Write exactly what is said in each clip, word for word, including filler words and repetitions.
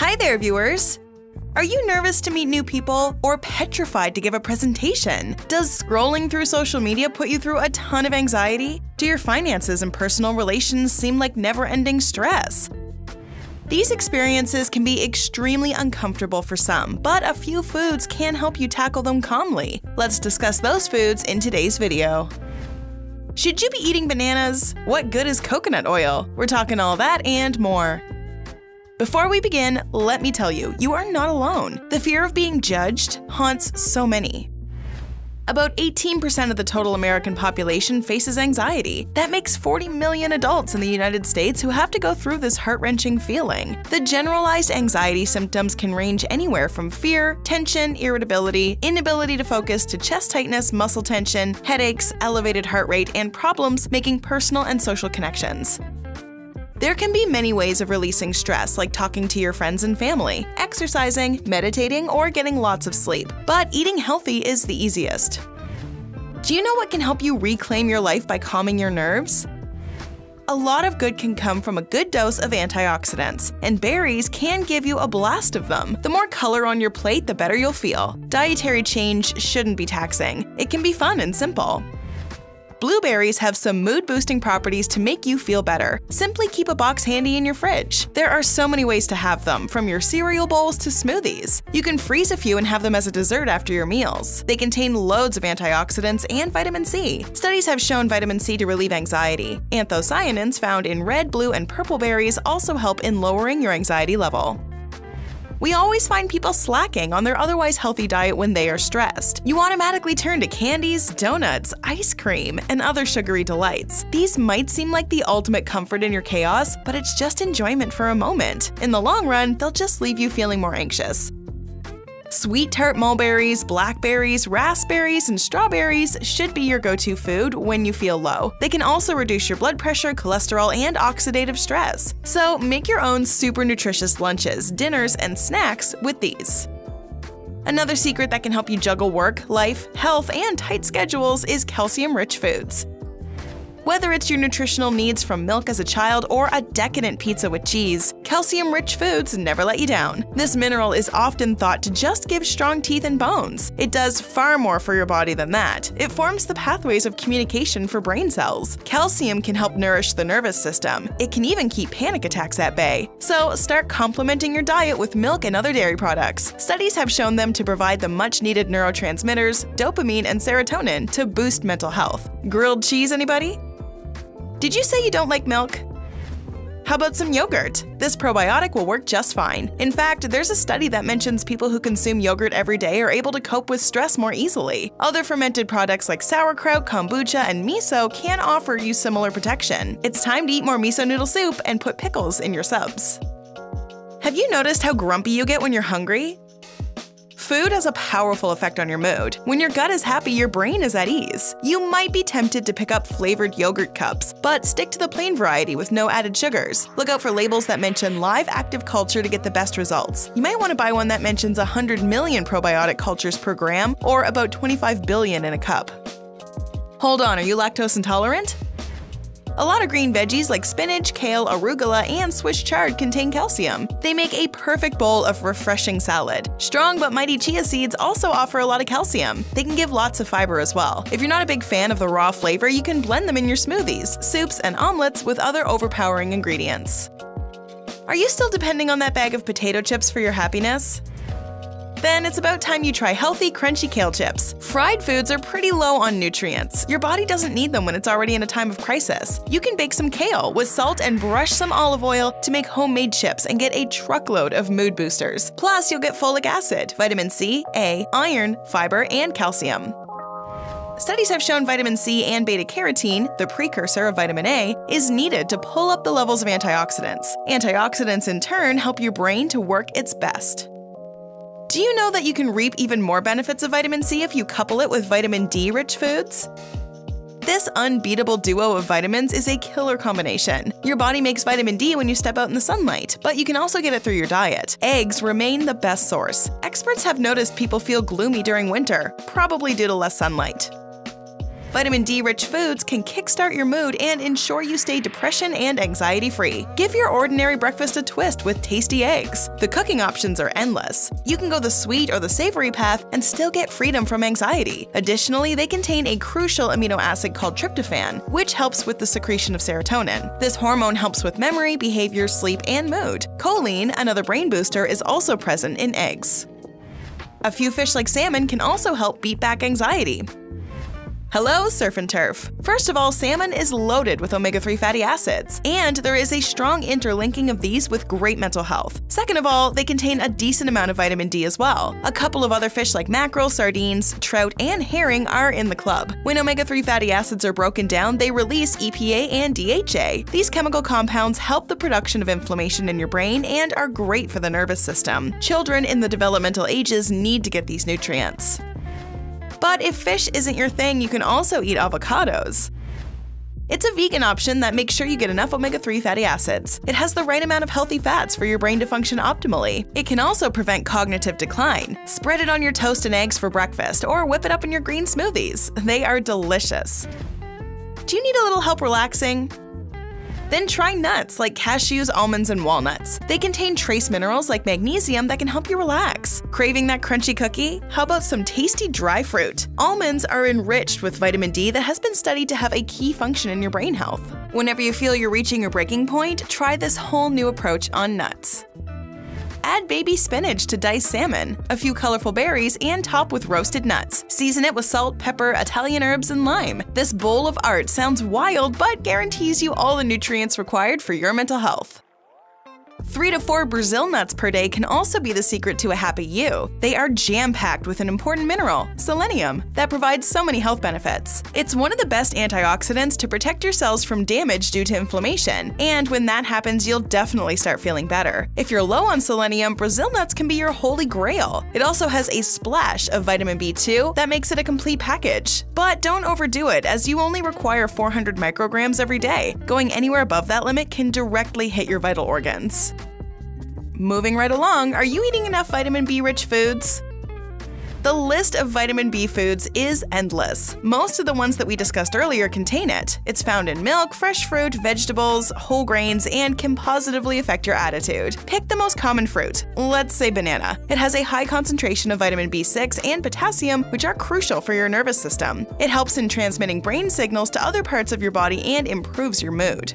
Hi there, viewers! Are you nervous to meet new people or petrified to give a presentation? Does scrolling through social media put you through a ton of anxiety? Do your finances and personal relations seem like never-ending stress? These experiences can be extremely uncomfortable for some, but a few foods can help you tackle them calmly. Let's discuss those foods in today's video. Should you be eating bananas? What good is coconut oil? We're talking all that and more. Before we begin, let me tell you, you are not alone. The fear of being judged haunts so many. About eighteen percent of the total American population faces anxiety. That makes forty million adults in the United States who have to go through this heart-wrenching feeling. The generalized anxiety symptoms can range anywhere from fear, tension, irritability, inability to focus to chest tightness, muscle tension, headaches, elevated heart rate, and problems making personal and social connections. There can be many ways of releasing stress, like talking to your friends and family, exercising, meditating, or getting lots of sleep. But eating healthy is the easiest. Do you know what can help you reclaim your life by calming your nerves? A lot of good can come from a good dose of antioxidants, and berries can give you a blast of them. The more color on your plate, the better you'll feel. Dietary change shouldn't be taxing. It can be fun and simple. Blueberries have some mood-boosting properties to make you feel better. Simply keep a box handy in your fridge. There are so many ways to have them, from your cereal bowls to smoothies. You can freeze a few and have them as a dessert after your meals. They contain loads of antioxidants and vitamin C. Studies have shown vitamin C to relieve anxiety. Anthocyanins found in red, blue, and purple berries also help in lowering your anxiety level. We always find people slacking on their otherwise healthy diet when they are stressed. You automatically turn to candies, donuts, ice cream, and other sugary delights. These might seem like the ultimate comfort in your chaos, but it's just enjoyment for a moment. In the long run, they'll just leave you feeling more anxious. Sweet tart mulberries, blackberries, raspberries, and strawberries should be your go-to food when you feel low. They can also reduce your blood pressure, cholesterol, and oxidative stress. So make your own super nutritious lunches, dinners, and snacks with these. Another secret that can help you juggle work, life, health, and tight schedules is calcium-rich foods. Whether it's your nutritional needs from milk as a child or a decadent pizza with cheese, calcium-rich foods never let you down. This mineral is often thought to just give strong teeth and bones. It does far more for your body than that. It forms the pathways of communication for brain cells. Calcium can help nourish the nervous system. It can even keep panic attacks at bay. So start complementing your diet with milk and other dairy products. Studies have shown them to provide the much-needed neurotransmitters, dopamine, and serotonin to boost mental health. Grilled cheese, anybody? Did you say you don't like milk? How about some yogurt? This probiotic will work just fine. In fact, there's a study that mentions people who consume yogurt every day are able to cope with stress more easily. Other fermented products like sauerkraut, kombucha, and miso can offer you similar protection. It's time to eat more miso noodle soup and put pickles in your subs. Have you noticed how grumpy you get when you're hungry? Food has a powerful effect on your mood. When your gut is happy, your brain is at ease. You might be tempted to pick up flavored yogurt cups, but stick to the plain variety with no added sugars. Look out for labels that mention live active culture to get the best results. You might want to buy one that mentions one hundred million probiotic cultures per gram, or about twenty-five billion in a cup. Hold on, are you lactose intolerant? A lot of green veggies like spinach, kale, arugula, and Swiss chard contain calcium. They make a perfect bowl of refreshing salad. Strong but mighty chia seeds also offer a lot of calcium. They can give lots of fiber as well. If you're not a big fan of the raw flavor, you can blend them in your smoothies, soups, and omelets with other overpowering ingredients. Are you still depending on that bag of potato chips for your happiness? Then it's about time you try healthy, crunchy kale chips. Fried foods are pretty low on nutrients. Your body doesn't need them when it's already in a time of crisis. You can bake some kale with salt and brush some olive oil to make homemade chips and get a truckload of mood boosters. Plus, you'll get folic acid, vitamin C, A, iron, fiber, and calcium. Studies have shown vitamin C and beta-carotene, the precursor of vitamin A, is needed to pull up the levels of antioxidants. Antioxidants, in turn, help your brain to work its best. Do you know that you can reap even more benefits of vitamin C if you couple it with vitamin D-rich foods? This unbeatable duo of vitamins is a killer combination. Your body makes vitamin D when you step out in the sunlight, but you can also get it through your diet. Eggs remain the best source. Experts have noticed people feel gloomy during winter, probably due to less sunlight. Vitamin D-rich foods can kickstart your mood and ensure you stay depression and anxiety-free. Give your ordinary breakfast a twist with tasty eggs. The cooking options are endless. You can go the sweet or the savory path and still get freedom from anxiety. Additionally, they contain a crucial amino acid called tryptophan, which helps with the secretion of serotonin. This hormone helps with memory, behavior, sleep, and mood. Choline, another brain booster, is also present in eggs. A few fish like salmon can also help beat back anxiety. Hello, Surf and Turf! First of all, salmon is loaded with omega three fatty acids, and there is a strong interlinking of these with great mental health. Second of all, they contain a decent amount of vitamin D as well. A couple of other fish like mackerel, sardines, trout, and herring are in the club. When omega three fatty acids are broken down, they release E P A and D H A. These chemical compounds help the production of inflammation in your brain and are great for the nervous system. Children in the developmental ages need to get these nutrients. But if fish isn't your thing, you can also eat avocados. It's a vegan option that makes sure you get enough omega three fatty acids. It has the right amount of healthy fats for your brain to function optimally. It can also prevent cognitive decline. Spread it on your toast and eggs for breakfast, or whip it up in your green smoothies. They are delicious. Do you need a little help relaxing? Then try nuts like cashews, almonds, and walnuts. They contain trace minerals like magnesium that can help you relax. Craving that crunchy cookie? How about some tasty dry fruit? Almonds are enriched with vitamin D that has been studied to have a key function in your brain health. Whenever you feel you're reaching your breaking point, try this whole new approach on nuts. Add baby spinach to diced salmon, a few colorful berries, and top with roasted nuts. Season it with salt, pepper, Italian herbs, and lime. This bowl of art sounds wild, but guarantees you all the nutrients required for your mental health. Three to four Brazil nuts per day can also be the secret to a happy you. They are jam-packed with an important mineral, selenium, that provides so many health benefits. It's one of the best antioxidants to protect your cells from damage due to inflammation, and when that happens, you'll definitely start feeling better. If you're low on selenium, Brazil nuts can be your holy grail. It also has a splash of vitamin B two that makes it a complete package. But don't overdo it, as you only require four hundred micrograms every day. Going anywhere above that limit can directly hit your vital organs. Moving right along, are you eating enough vitamin B-rich foods? The list of vitamin B foods is endless. Most of the ones that we discussed earlier contain it. It's found in milk, fresh fruit, vegetables, whole grains, and can positively affect your attitude. Pick the most common fruit, let's say banana. It has a high concentration of vitamin B six and potassium, which are crucial for your nervous system. It helps in transmitting brain signals to other parts of your body and improves your mood.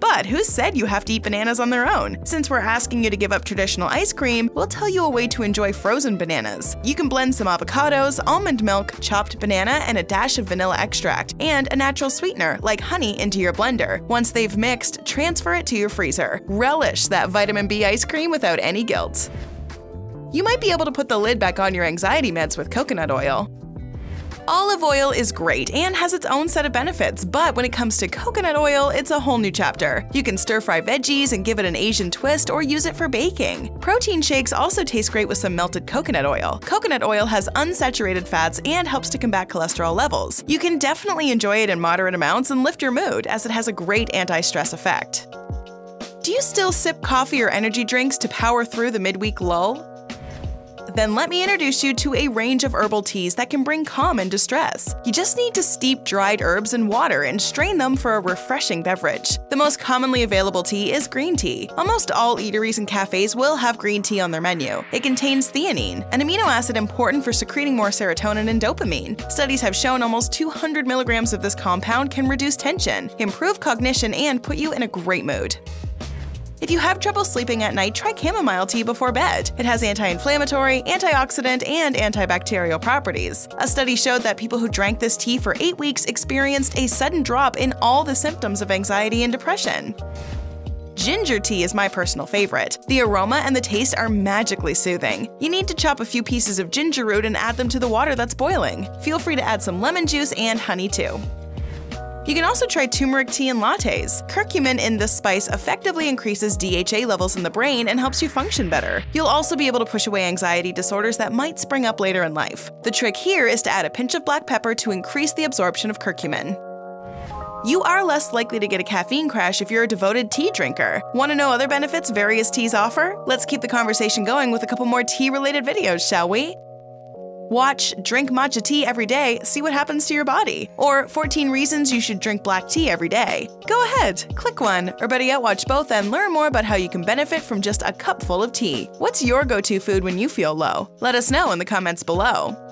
But who said you have to eat bananas on their own? Since we're asking you to give up traditional ice cream, we'll tell you a way to enjoy frozen bananas. You can blend some avocados, almond milk, chopped banana, and a dash of vanilla extract, and a natural sweetener like honey into your blender. Once they've mixed, transfer it to your freezer. Relish that vitamin B ice cream without any guilt. You might be able to put the lid back on your anxiety meds with coconut oil. Olive oil is great and has its own set of benefits, but when it comes to coconut oil, it's a whole new chapter. You can stir-fry veggies and give it an Asian twist or use it for baking. Protein shakes also taste great with some melted coconut oil. Coconut oil has unsaturated fats and helps to combat cholesterol levels. You can definitely enjoy it in moderate amounts and lift your mood, as it has a great anti-stress effect. Do you still sip coffee or energy drinks to power through the midweek lull? Then let me introduce you to a range of herbal teas that can bring calm and distress. You just need to steep dried herbs in water and strain them for a refreshing beverage. The most commonly available tea is green tea. Almost all eateries and cafes will have green tea on their menu. It contains theanine, an amino acid important for secreting more serotonin and dopamine. Studies have shown almost two hundred milligrams of this compound can reduce tension, improve cognition, and put you in a great mood. If you have trouble sleeping at night, try chamomile tea before bed. It has anti-inflammatory, antioxidant, and antibacterial properties. A study showed that people who drank this tea for eight weeks experienced a sudden drop in all the symptoms of anxiety and depression. Ginger tea is my personal favorite. The aroma and the taste are magically soothing. You need to chop a few pieces of ginger root and add them to the water that's boiling. Feel free to add some lemon juice and honey too. You can also try turmeric tea and lattes. Curcumin in this spice effectively increases D H A levels in the brain and helps you function better. You'll also be able to push away anxiety disorders that might spring up later in life. The trick here is to add a pinch of black pepper to increase the absorption of curcumin. You are less likely to get a caffeine crash if you're a devoted tea drinker. Want to know other benefits various teas offer? Let's keep the conversation going with a couple more tea-related videos, shall we? Watch Drink Matcha Tea Every Day, See What Happens to Your Body, or fourteen Reasons You Should Drink Black Tea Every Day. Go ahead, click one, or better yet, watch both and learn more about how you can benefit from just a cupful of tea. What's your go-to food when you feel low? Let us know in the comments below.